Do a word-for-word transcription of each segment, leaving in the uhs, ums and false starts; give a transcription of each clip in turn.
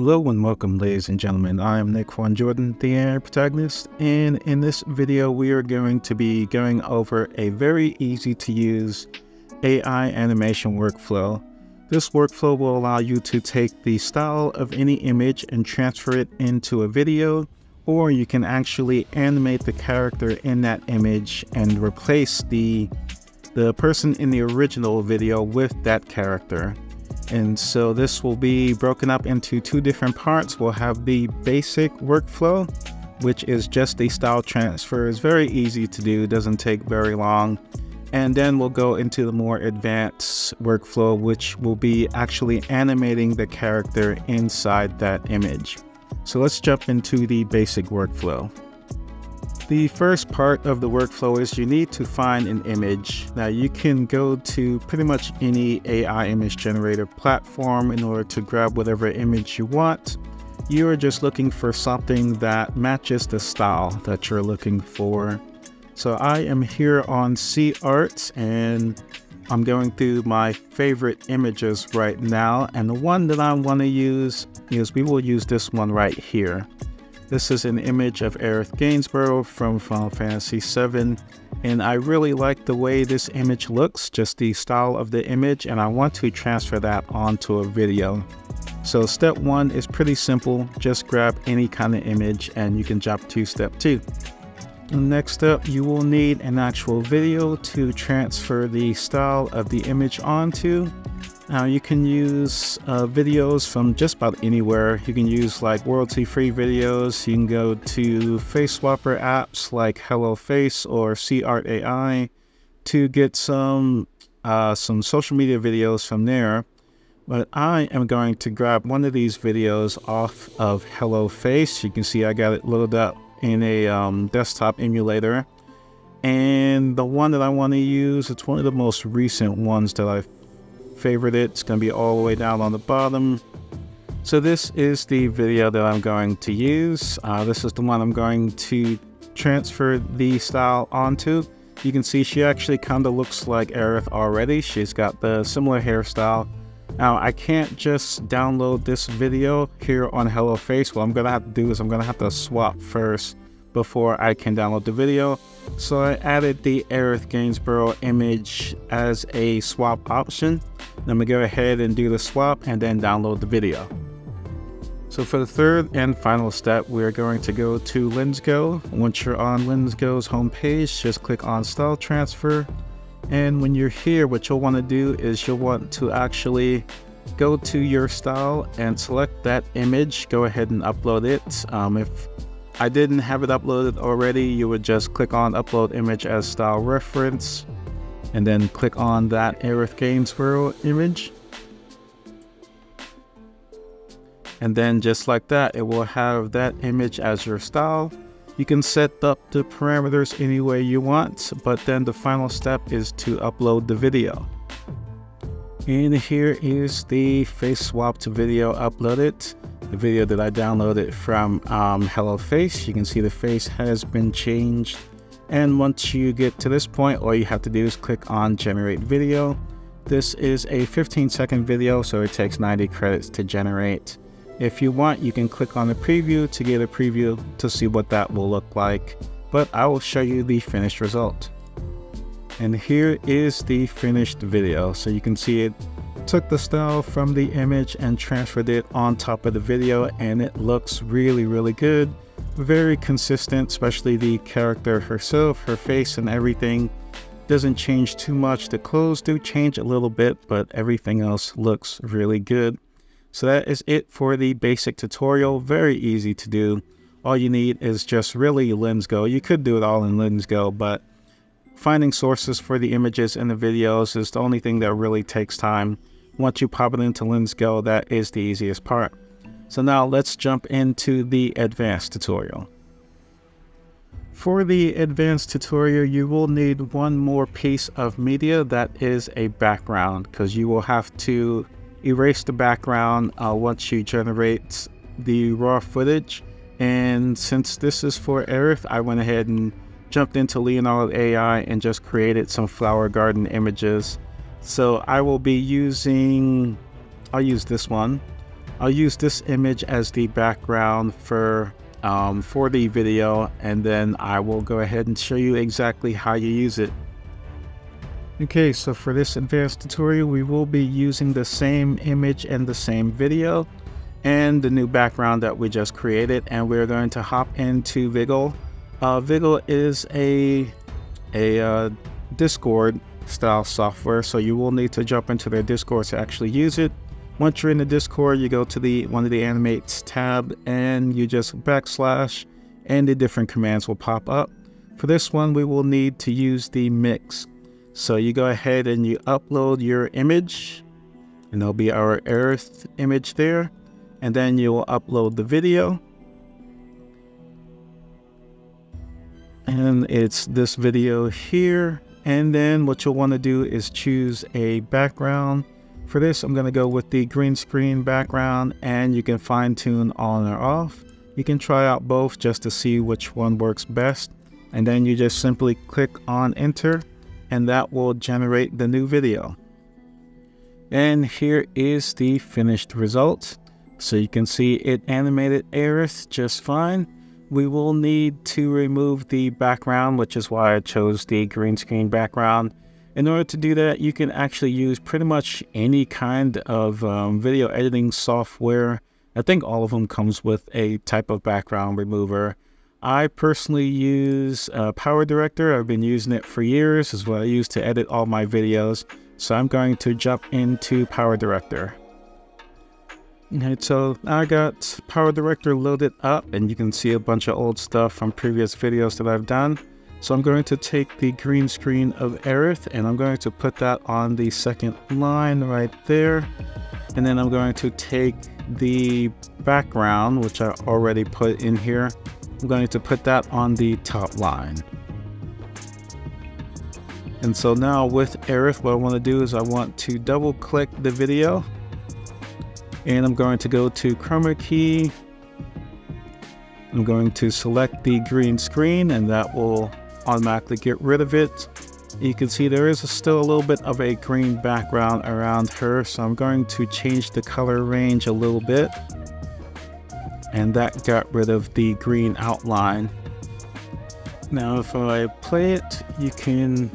Hello and welcome, ladies and gentlemen. I am Nick Juan Jordan, the A I Protagonist, and in this video we are going to be going over a very easy to use A I animation workflow. This workflow will allow you to take the style of any image and transfer it into a video, or you can actually animate the character in that image and replace the, the person in the original video with that character. And so this will be broken up into two different parts. We'll have the basic workflow, which is just the style transfer. It's very easy to do, doesn't take very long. And then we'll go into the more advanced workflow, which will be actually animating the character inside that image. So let's jump into the basic workflow. The first part of the workflow is you need to find an image. Now you can go to pretty much any A I image generator platform in order to grab whatever image you want. You are just looking for something that matches the style that you're looking for. So I am here on SeaArt and I'm going through my favorite images right now. And the one that I want to use is, we will use this one right here. This is an image of Aerith Gainsborough from Final Fantasy seven, and I really like the way this image looks, just the style of the image, and I want to transfer that onto a video. So step one is pretty simple, just grab any kind of image and you can jump to step two. Next up, you will need an actual video to transfer the style of the image onto. Now you can use uh, videos from just about anywhere. You can use like royalty-free videos. You can go to face swapper apps like Hello Face or SeaArt A I to get some uh, some social media videos from there. But I am going to grab one of these videos off of Hello Face. You can see I got it loaded up in a um, desktop emulator. And the one that I want to use, it's one of the most recent ones that I've favorite it. It's going to be all the way down on the bottom. So this is the video that I'm going to use. Uh, this is the one I'm going to transfer the style onto. You can see she actually kind of looks like Aerith already. She's got the similar hairstyle. Now I can't just download this video here on Hello Face. What I'm going to have to do is I'm going to have to swap first before I can download the video. So I added the Aerith Gainsborough image as a swap option. I'm gonna go ahead and do the swap and then download the video. So for the third and final step, we're going to go to LensGo. Once you're on LensGo's homepage, just click on Style Transfer. And when you're here, what you'll wanna do is you'll want to actually go to your style and select that image. Go ahead and upload it. Um, if I didn't have it uploaded already, you would just click on Upload Image as Style Reference, and then click on that Aerith Gainsborough image. And then just like that, it will have that image as your style. You can set up the parameters any way you want, but then the final step is to upload the video. And here is the face swapped video uploaded. The video that I downloaded from um, Hello Face. You can see the face has been changed. And once you get to this point, all you have to do is click on Generate Video. This is a fifteen second video, so it takes ninety credits to generate. If you want, you can click on the preview to get a preview to see what that will look like. But I will show you the finished result. And here is the finished video. So you can see it took the style from the image and transferred it on top of the video, and it looks really, really good. Very consistent, especially the character herself, her face and everything. Doesn't change too much. The clothes do change a little bit, but everything else looks really good. So that is it for the basic tutorial. Very easy to do. All you need is just really LensGo. You could do it all in LensGo, but finding sources for the images and the videos is the only thing that really takes time. Once you pop it into LensGo, that is the easiest part. So now let's jump into the advanced tutorial. For the advanced tutorial, you will need one more piece of media, that is a background, because you will have to erase the background uh, once you generate the raw footage. And since this is for Aerith, I went ahead and jumped into Leonardo A I and just created some flower garden images. So I will be using, I'll use this one. I'll use this image as the background for um, for the video, and then I will go ahead and show you exactly how you use it. Okay, so for this advanced tutorial, we will be using the same image and the same video and the new background that we just created, and we're going to hop into Viggle. Uh, Viggle is a, a uh, Discord style software, so you will need to jump into their Discord to actually use it. Once you're in the Discord, you go to the one of the Animates tab and you just backslash, and the different commands will pop up. For this one, we will need to use the mix. So you go ahead and you upload your image, and there'll be our Aerith image there, and then you will upload the video. And it's this video here, and then what you'll want to do is choose a background. For this, I'm going to go with the green screen background, and you can fine tune on or off. You can try out both just to see which one works best, and then you just simply click on enter, and that will generate the new video. And here is the finished result. So you can see it animated Aerith just fine. We will need to remove the background, which is why I chose the green screen background. In order to do that, you can actually use pretty much any kind of um, video editing software. I think all of them comes with a type of background remover. I personally use uh, PowerDirector. I've been using it for years. It's what I use to edit all my videos. So I'm going to jump into PowerDirector. Alright, so I got PowerDirector loaded up, and you can see a bunch of old stuff from previous videos that I've done. So I'm going to take the green screen of Aerith, and I'm going to put that on the second line right there. And then I'm going to take the background, which I already put in here. I'm going to put that on the top line. And so now with Aerith, what I want to do is I want to double click the video, and I'm going to go to Chroma Key. I'm going to select the green screen, and that will automatically get rid of it. You can see there is still a little bit of a green background around her, so I'm going to change the color range a little bit. And that got rid of the green outline. Now if I play it, you can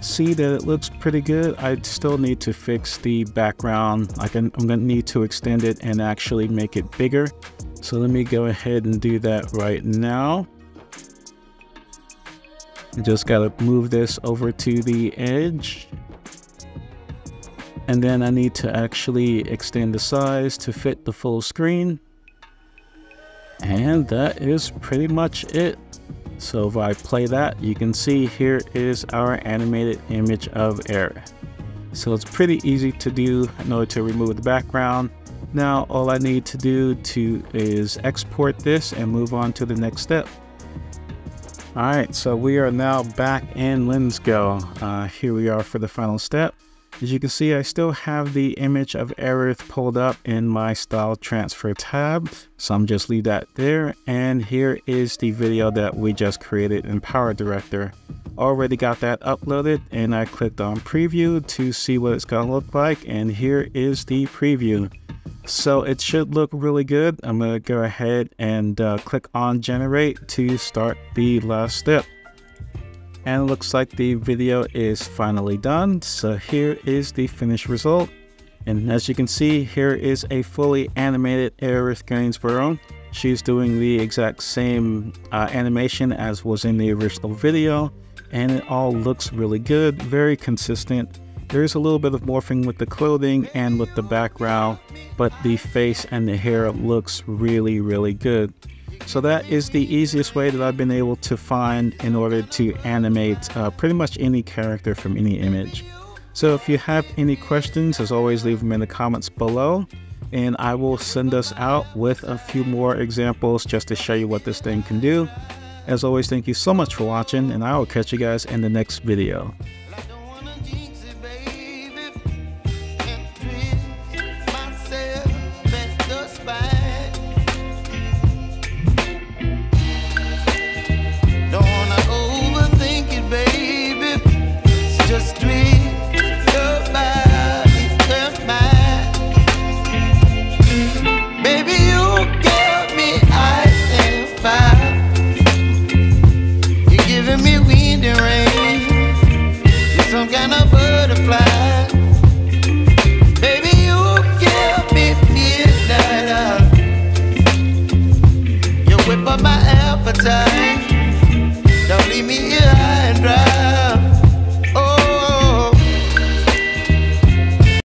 see that it looks pretty good. I still need to fix the background. I can, I'm going to need to extend it and actually make it bigger. So let me go ahead and do that right now. I just got to move this over to the edge. And then I need to actually extend the size to fit the full screen. And that is pretty much it. So if I play that, you can see here is our animated image of Aerith. So it's pretty easy to do in order to remove the background. Now all I need to do to is export this and move on to the next step. Alright, so we are now back in LensGo. Uh, here we are for the final step. As you can see, I still have the image of Aerith pulled up in my style transfer tab, so I'm just leave that there. And here is the video that we just created in PowerDirector. Already got that uploaded, and I clicked on preview to see what it's gonna look like, and here is the preview. So it should look really good. I'm gonna go ahead and uh, click on generate to start the last step. And it looks like the video is finally done. So here is the finished result. And as you can see, here is a fully animated Aerith Gainsborough. She's doing the exact same uh, animation as was in the original video. And it all looks really good, very consistent. There's a little bit of morphing with the clothing and with the background, but the face and the hair looks really, really good. So that is the easiest way that I've been able to find in order to animate uh, pretty much any character from any image. So if you have any questions, as always, leave them in the comments below, and I will send us out with a few more examples just to show you what this thing can do. As always, thank you so much for watching, and I will catch you guys in the next video.